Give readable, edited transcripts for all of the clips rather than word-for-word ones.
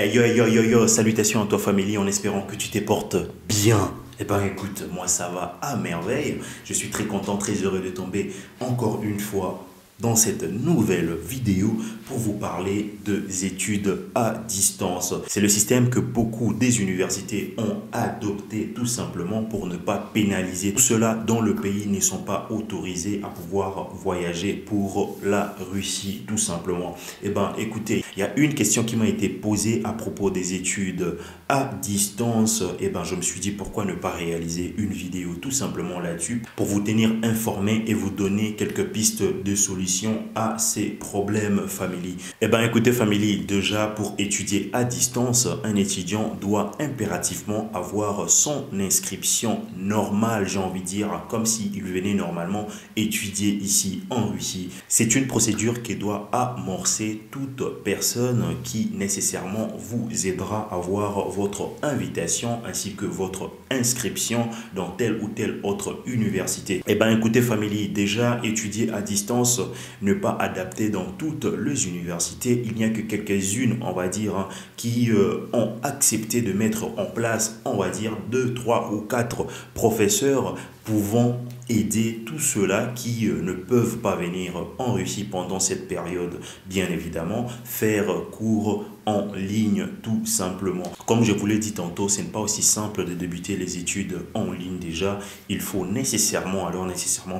Hey yo, yo, yo, yo, salutations à toi famille, en espérant que tu te portes bien. Eh ben écoute, moi ça va à merveille. Je suis très content, très heureux de tomber encore une fois dans cette nouvelle vidéo pour vous parler des études à distance. C'est le système que beaucoup des universités ont adopté tout simplement pour ne pas pénaliser tous ceux-là dont le pays ne sont pas autorisés à pouvoir voyager pour la Russie tout simplement. Eh ben écoutez, il y a une question qui m'a été posée à propos des études à distance. Eh ben je me suis dit pourquoi ne pas réaliser une vidéo tout simplement là-dessus pour vous tenir informé et vous donner quelques pistes de solutions à ces problèmes family. Eh ben écoutez family, déjà pour étudier à distance, un étudiant doit impérativement avoir son inscription normale, j'ai envie de dire, comme s'il venait normalement étudier ici en Russie. C'est une procédure qui doit amorcer toute personne qui nécessairement vous aidera à avoir votre invitation ainsi que votre inscription dans telle ou telle autre université. Eh ben écoutez family, déjà étudier à distance ne pas adapté dans toutes les universités. Il n'y a que quelques-unes, on va dire, qui ont accepté de mettre en place, on va dire, 2, 3 ou 4 professeurs pouvant aider tous ceux-là qui ne peuvent pas venir en Russie pendant cette période, bien évidemment, faire cours en ligne tout simplement. Comme je vous l'ai dit tantôt, ce n'est pas aussi simple de débuter les études en ligne déjà. Il faut nécessairement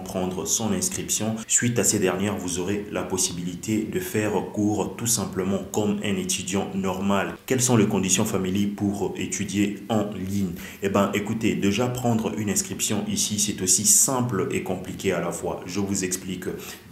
prendre son inscription. Suite à ces dernières, vous aurez la possibilité de faire cours tout simplement comme un étudiant normal. Quelles sont les conditions familiales pour étudier en ligne? Eh ben écoutez, déjà prendre une inscription ici, c'est aussi simple et compliqué à la fois. Je vous explique.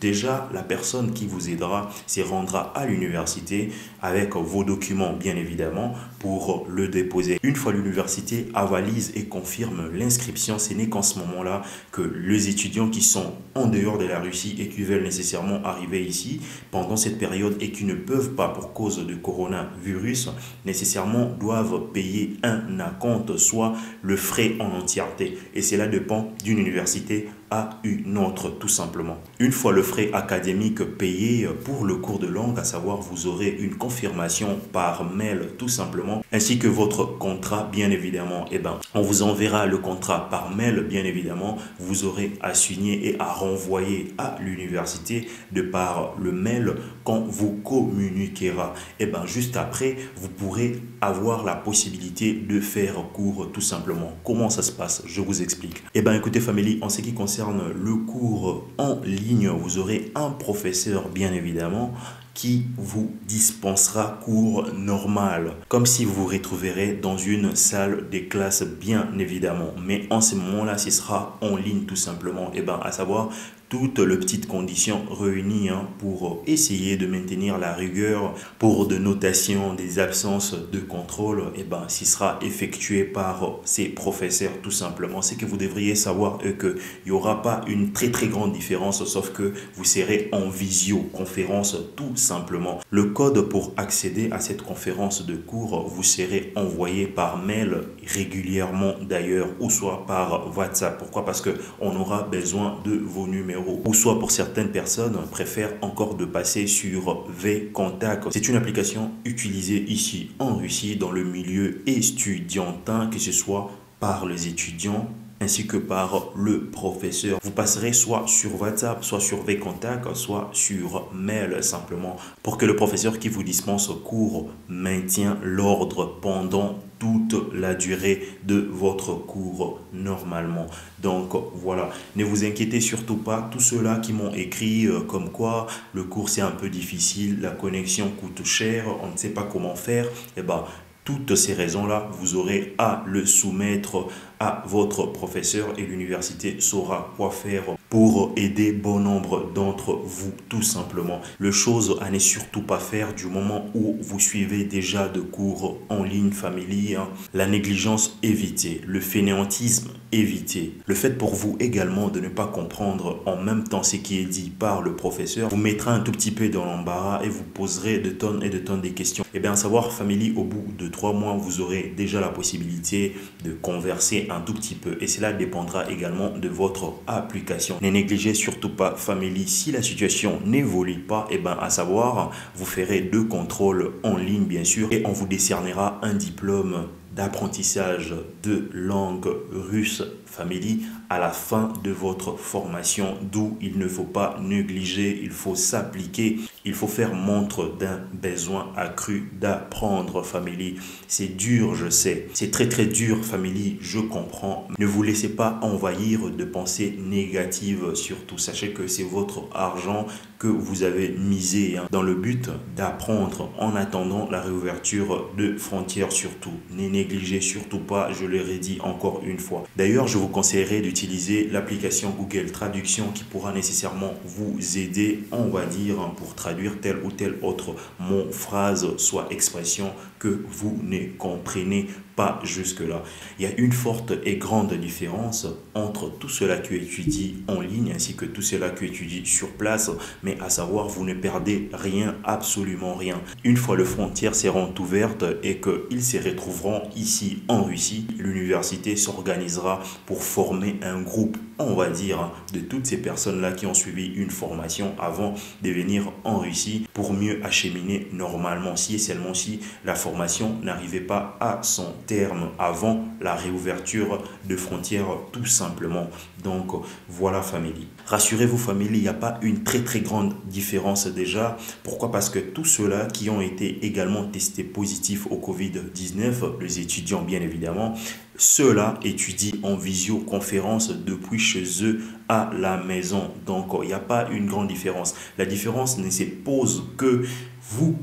Déjà, la personne qui vous aidera se rendra à l'université avec vos documents bien évidemment pour le déposer. Une fois l'université avalise et confirme l'inscription, ce n'est qu'en ce moment-là que les étudiants qui sont en dehors de la Russie et qui veulent nécessairement arriver ici pendant cette période et qui ne peuvent pas pour cause de coronavirus, nécessairement doivent payer un acompte, soit le frais en entièreté. Et cela dépend d'une université à une autre tout simplement. Une fois le frais académique payé pour le cours de langue, à savoir vous aurez une confirmation par mail tout simplement, ainsi que votre contrat bien évidemment. Et ben on vous enverra le contrat par mail bien évidemment, vous aurez à signer et à renvoyer à l'université de par le mail qu'on vous communiquera. Et ben juste après, vous pourrez avoir la possibilité de faire cours tout simplement. Comment ça se passe? Je vous explique. Et ben écoutez family, en ce qui concerne le cours en ligne, vous aurez un professeur bien évidemment qui vous dispensera cours normal, comme si vous vous retrouverez dans une salle des classes bien évidemment, mais en ce moment là ce sera en ligne tout simplement. Et ben à savoir toutes les petites conditions réunies pour essayer de maintenir la rigueur pour de notation des absences de contrôle, et ben ce sera effectué par ces professeurs tout simplement. C'est que vous devriez savoir que il n'y aura pas une très grande différence, sauf que vous serez en visioconférence tout simplement. Le code pour accéder à cette conférence de cours vous serez envoyé par mail régulièrement d'ailleurs, ou soit par WhatsApp. Pourquoi? Parce que on aura besoin de vos numéros. Ou soit pour certaines personnes préfèrent encore de passer sur VKontakte. C'est une application utilisée ici en Russie dans le milieu étudiantin, que ce soit par les étudiants ainsi que par le professeur. Vous passerez soit sur WhatsApp, soit sur VKontakte, soit sur mail simplement pour que le professeur qui vous dispense cours maintienne l'ordre pendant toute la durée de votre cours normalement. Donc voilà, ne vous inquiétez surtout pas. Tous ceux-là qui m'ont écrit comme quoi le cours c'est un peu difficile, la connexion coûte cher, on ne sait pas comment faire, et ben toutes ces raisons-là, vous aurez à le soumettre à votre professeur et l'université saura quoi faire pour aider bon nombre d'entre vous tout simplement. Le chose à ne surtout pas faire du moment où vous suivez déjà de cours en ligne family, la négligence évitée, le fainéantisme évitez. Le fait pour vous également de ne pas comprendre en même temps ce qui est dit par le professeur vous mettra un tout petit peu dans l'embarras et vous poserez de tonnes et de tonnes de questions. Et bien à savoir family, au bout de 3 mois vous aurez déjà la possibilité de converser un tout petit peu et cela dépendra également de votre application. situation. Ne négligez surtout pas Family. Si la situation n'évolue pas, et ben à savoir, vous ferez deux contrôles en ligne bien sûr et on vous décernera un diplôme d'apprentissage de langue russe Family à la fin de votre formation, d'où il ne faut pas négliger, il faut s'appliquer, il faut faire montre d'un besoin accru d'apprendre Family. C'est dur, je sais, c'est très très dur Family, je comprends. Ne vous laissez pas envahir de pensées négatives, surtout sachez que c'est votre argent que vous avez misé dans le but d'apprendre en attendant la réouverture de frontières surtout. Ne négligez surtout pas, je le redis encore une fois. D'ailleurs, je vous conseillerais d'utiliser l'application Google Traduction qui pourra nécessairement vous aider, on va dire, pour traduire tel ou tel autre mot, phrase, soit expression que vous ne comprenez pas jusque-là. Il y a une forte et grande différence entre tout cela que tu étudies en ligne ainsi que tout cela que tu étudies sur place, mais à savoir, vous ne perdez rien, absolument rien. Une fois les frontières seront ouvertes et qu'ils se retrouveront ici en Russie, l'université s'organisera pour former un groupe, on va dire, de toutes ces personnes-là qui ont suivi une formation avant de venir en Russie pour mieux acheminer normalement si et seulement si la formation n'arrivait pas à son terme avant la réouverture de frontières tout simplement. Donc voilà Family. Rassurez-vous Family, il n'y a pas une très très grande différence déjà. Pourquoi? Parce que tous ceux-là qui ont été également testés positifs au Covid-19, les étudiants bien évidemment, ceux-là étudient en visioconférence depuis chez eux à la maison. Donc, il n'y a pas une grande différence. La différence ne se pose que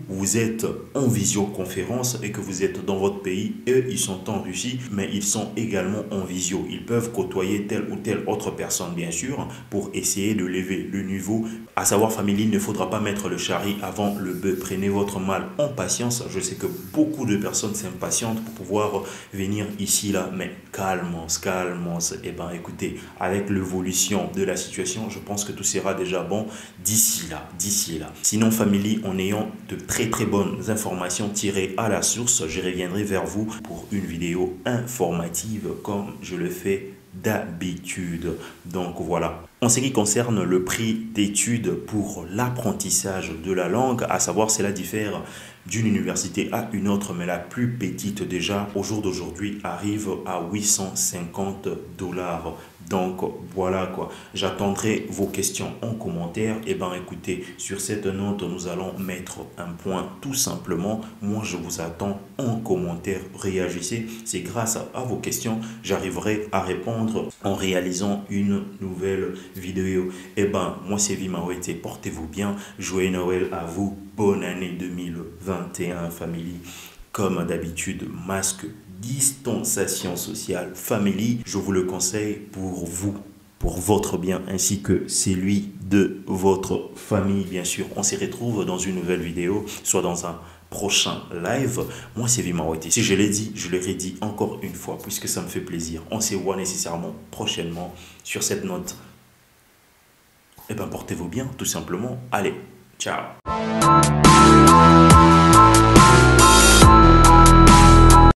vous êtes en visioconférence et que vous êtes dans votre pays. Eux, ils sont en Russie, mais ils sont également en visio. Ils peuvent côtoyer telle ou telle autre personne, bien sûr, pour essayer de lever le niveau. À savoir, Family, il ne faudra pas mettre le charri avant le bœuf. Prenez votre mal en patience. Je sais que beaucoup de personnes s'impatientent pour pouvoir venir ici, là, mais calmons, calmons. Eh bien, écoutez, avec l'évolution de la situation, je pense que tout sera déjà bon d'ici là, d'ici là. Sinon, Family, en ayant de très très bonnes informations tirées à la source, je reviendrai vers vous pour une vidéo informative comme je le fais d'habitude. Donc voilà. En ce qui concerne le prix d'études pour l'apprentissage de la langue, à savoir cela diffère d'une université à une autre, mais la plus petite déjà au jour d'aujourd'hui arrive à $850. Donc voilà quoi, j'attendrai vos questions en commentaire. Et ben écoutez, sur cette note nous allons mettre un point tout simplement. Moi je vous attends en commentaire, réagissez, c'est grâce à vos questions j'arriverai à répondre en réalisant une nouvelle vidéo. Et ben moi c'est Evi Mawete, portez-vous bien, joyeux Noël à vous, bonne année 2021 Family. Comme d'habitude, masque, distanciation sociale, Family, je vous le conseille pour vous, pour votre bien, ainsi que celui de votre famille, bien sûr. On se retrouve dans une nouvelle vidéo, soit dans un prochain live. Moi, c'est Evi Mawete. Si je l'ai dit, je le redis encore une fois, puisque ça me fait plaisir. On se voit nécessairement prochainement sur cette note. Eh bien, portez-vous bien, tout simplement. Allez, ciao!